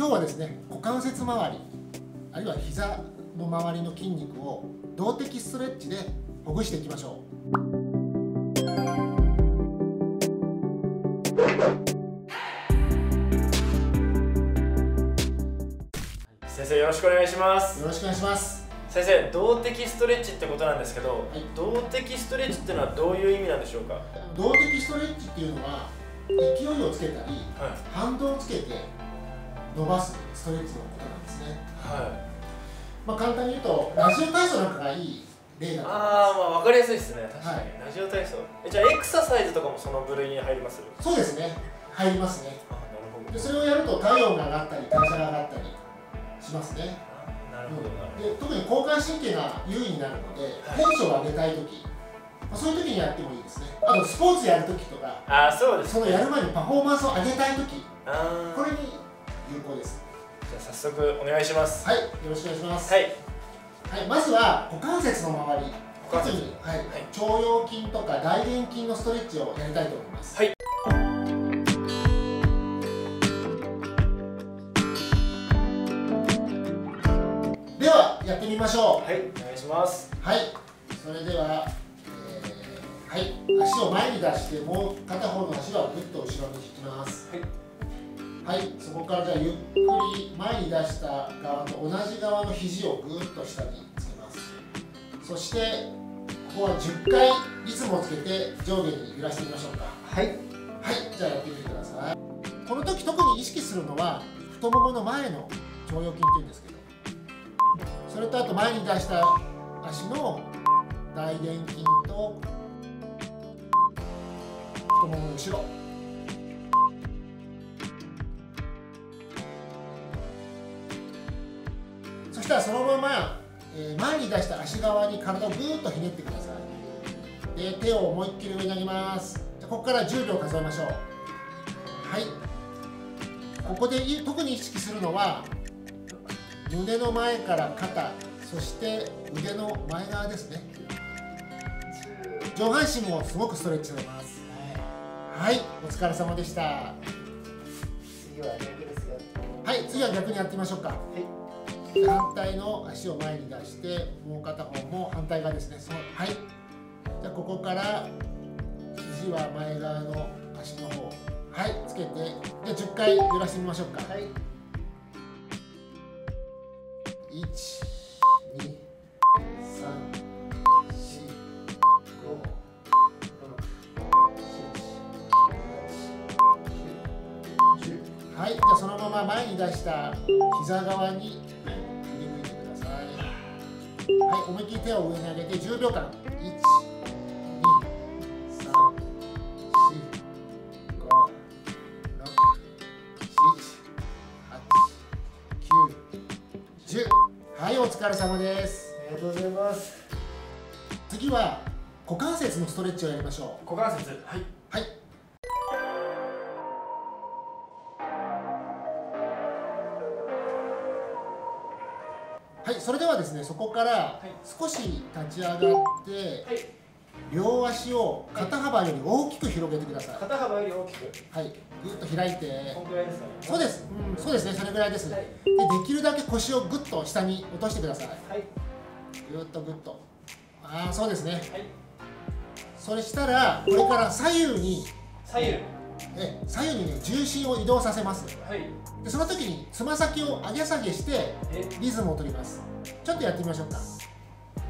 今日はですね、股関節周りあるいは膝の周りの筋肉を動的ストレッチでほぐしていきましょう。先生、よろしくお願いします。よろしくお願いします。先生、動的ストレッチってことなんですけど、はい、動的ストレッチっていうのはどういう意味なんでしょうか？動的ストレッチっていうのは勢いをつけたり、はい、反動をつけて伸ばすストレッチのことなんですね。はい。まあ簡単に言うとラジオ体操なんかがいい例だと思います。まあ分かりやすいですね。確かに、はい、ラジオ体操。じゃあエクササイズとかもその部類に入ります？そうですね、入りますね。あ、なるほど。でそれをやると体温が上がったり代謝が上がったりしますね。なるほど。で特に交感神経が優位になるので、テンションを上げたい時、そういう時にやってもいいですね。あとスポーツやる時とか、そうですね、そのやる前にパフォーマンスを上げたい時、これに有効です。じゃあ早速お願いします。はい、よろしくお願いします。はい、はい、まずは股関節の周り、特に、はいはい、腸腰筋とか大臀筋のストレッチをやりたいと思います。はい。ではやってみましょう。はい、お願いします。はい、それでは、足を前に出して、もう片方の足はぐっと後ろに引きます。はい、はい、そこからじゃあゆっくり前に出した側と同じ側の肘をぐっと下につけます。そしてここは10回リズムをつけて上下に揺らしてみましょうか。はい、はい、じゃあやってみてください。この時特に意識するのは太ももの前の腸腰筋っていうんですけど、それとあと前に出した足の大臀筋と太ももの後ろ、そしたらそのまま前に出した足側に体をぐーっとひねってください。で手を思いっきり上に上げます。ここから10秒数えましょう。はい。ここで特に意識するのは胸の前から肩、そして腕の前側ですね。上半身もすごくストレッチされます。はい、はい、お疲れ様でした。次は逆ですよ。はい、次は逆にやってみましょうか。はい、反対の足を前に出して、もう片方も反対側ですね。そう、はい。じゃあここから肘は前側の足の方、はい、つけて、じゃあ10回揺らしてみましょうか。はい、1、2、3、4、5、6、7、8、9。はい、じゃあそのまま前に出した膝側に振り向いてください。はい、思いっきり手を上に上げて10秒間、1、2、3、4、5、6、7、8、9、10。はい、お疲れ様です。ありがとうございます。次は股関節のストレッチをやりましょう。股関節、はい、はい。はい、それではですね、そこから少し立ち上がって、はい、両足を肩幅より大きく広げてください。肩幅より大きく、はい、ぐっと開いて、このぐらいですかね。そうです、うん、そうですね、それぐらいです、はい、できるだけ腰をぐっと下に落としてください。はい、ぐっとぐっと、そうですね、はい、それしたら、これから左右に左右にね、重心を移動させます。はい、でその時につま先を上げ下げしてリズムを取ります。ちょっとやってみましょうか。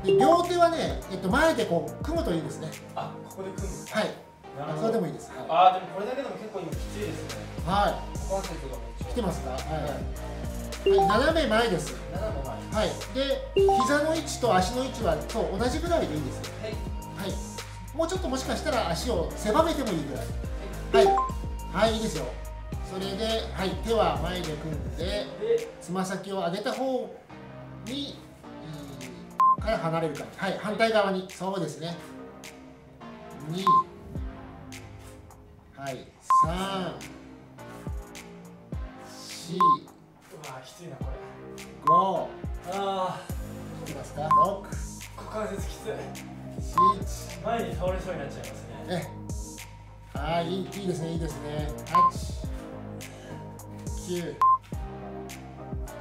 で両手はね、前でこう組むといいですね。あ、ここで組む。はい、それでもいいです。はい、でもこれだけでも結構今きついですね。はい、股関節がめっちゃきてますか。はい、はい、斜め前です。斜め前、はい。で膝の位置と足の位置はそう同じぐらいでいいです。はい、はい、もうちょっともしかしたら足を狭めてもいいぐらい。はい、はい、いいですよ。それで、はい、手は前で組んで、つま先を上げた方にから離れる感じ。はい、反対側に、そうですね。2、はい、3、4、うわ、きついなこれ。5、きますか。6、股関節きつい。7、前に倒れそうになっちゃいますね。はい、いいですね、いいですね。8、9、10、はい、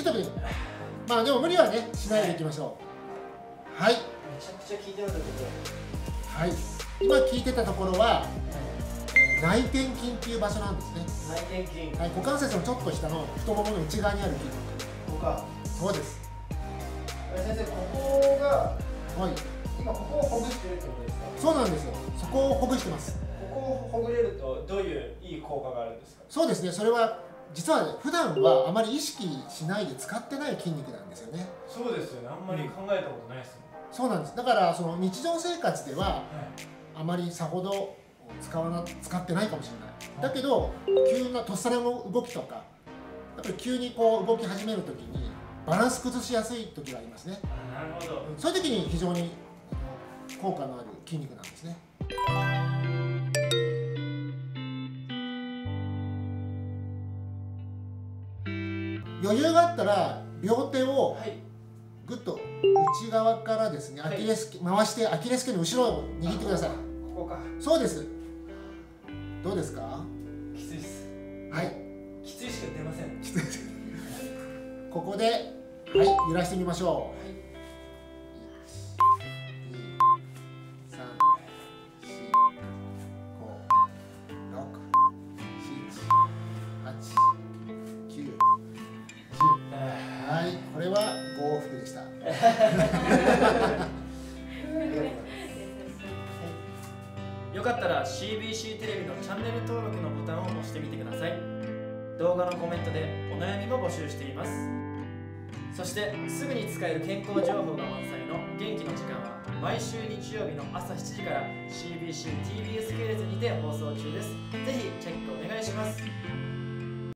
9玉で。まあでも無理はねしないでいきましょう。はい、めちゃくちゃ聞いてたところ、はい、今聞いてたところは内転筋っていう場所なんですね。内転筋、はい、股関節のちょっと下の太ももの内側にある筋肉。ここか。そうです。先生、ここが、はい、今ここをほぐしてるってことですか。そうなんですよ。そこをほぐしてます。ここをほぐれるとどういういい効果があるんですか。そうですね、それは実は、ね、普段はあまり意識しないで使ってない筋肉なんですよね。そうですよね、あんまり考えたことないですもん。そうなんです。だからその日常生活ではあまりさほど使ってないかもしれない。だけど急なとっさの動きとか、やっぱり急にこう動き始めるときにバランス崩しやすい時がありますね。なるほど。そういう時に非常に効果のある筋肉なんですね。余裕があったら両手をぐっと内側からですね、はい、回してアキレス腱の後ろを握ってください。ここか。そうです。どうですか。きついです。はい、きついしか出ません。きつい。ここで、はい、揺らしてみましょう。はい、これは5往復でした。よかったら CBC テレビのチャンネル登録のボタンを押してみてください。動画のコメントでお悩みも募集しています。そしてすぐに使える健康情報が満載の元気の時間は毎週日曜日の朝7時から CBC TBS 系列にて放送中です。ぜひ